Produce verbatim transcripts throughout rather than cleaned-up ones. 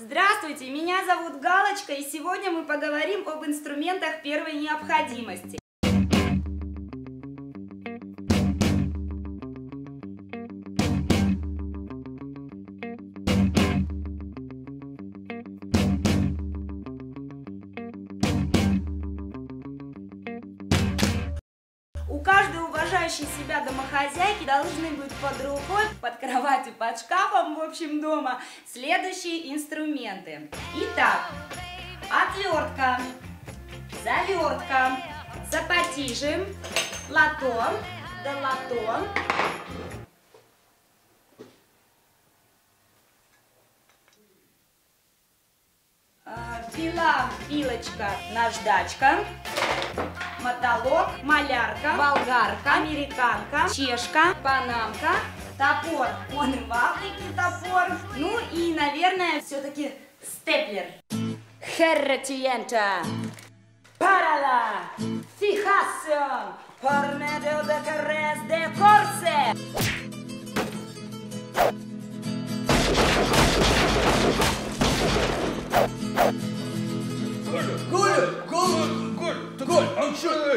Здравствуйте, меня зовут Галочка, и сегодня мы поговорим об инструментах первой необходимости. У каждой уважающей себя домохозяйки должны быть под рукой, под кроватью, под шкафом, в общем, дома, следующие инструменты. Итак, отвертка, завертка, сапатижи, лото, долото, пила, пилочка, наждачка, мотолок, малярка, болгарка, американка, чешка, панамка, топор, он и в Африке топор, ну и, наверное, все-таки степлер. Херратиента, парала, фихасион, порнедо де карес де корсе.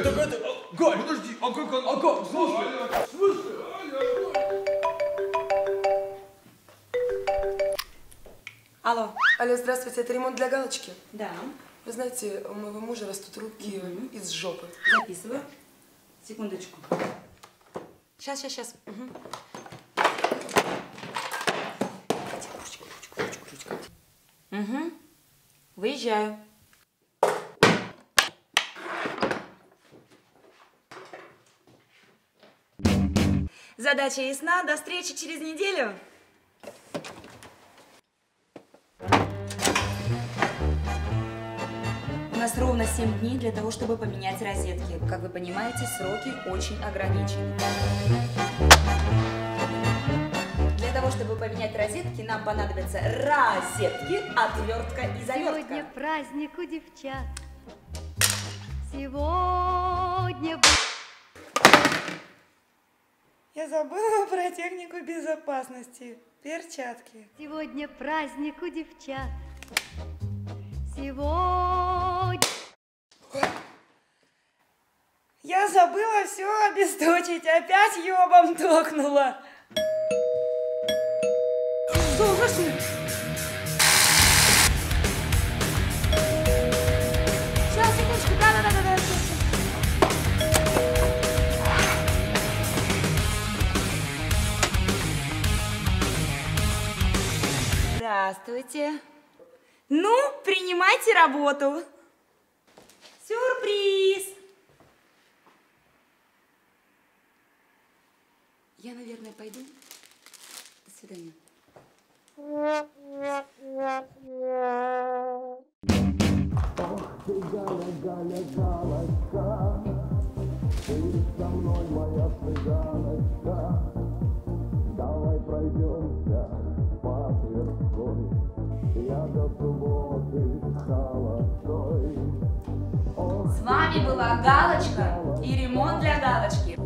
Так это, а, Галь, подожди, а как он, а как, слушай, слушай, алло. Алло, здравствуйте, это ремонт для Галочки? Да. Вы знаете, у моего мужа растут руки угу. из жопы. Записываю. Секундочку. Сейчас, сейчас, сейчас. Угу. Ручку, ручку, ручку, ручку. Угу. Выезжаю. Задача ясна. До встречи через неделю. У нас ровно семь дней для того, чтобы поменять розетки. Как вы понимаете, сроки очень ограничены. Для того, чтобы поменять розетки, нам понадобятся розетки, отвертка и завертка. Сегодня праздник у девчат. Сегодня... Я забыла про технику безопасности. Перчатки. Сегодня праздник у девчат. Сегодня... Я забыла все обесточить. Опять ёбом токнула. Слушай. Сейчас, секундочку. Да-да-да-да. Здравствуйте. Ну, принимайте работу. Сюрприз. Я, наверное, пойду. До свидания. Ох ты, Галя, Галя, Галочка, ты со мной, моя цыганочка. Давай пройдемся. С вами была Галочка и ремонт для Галочки.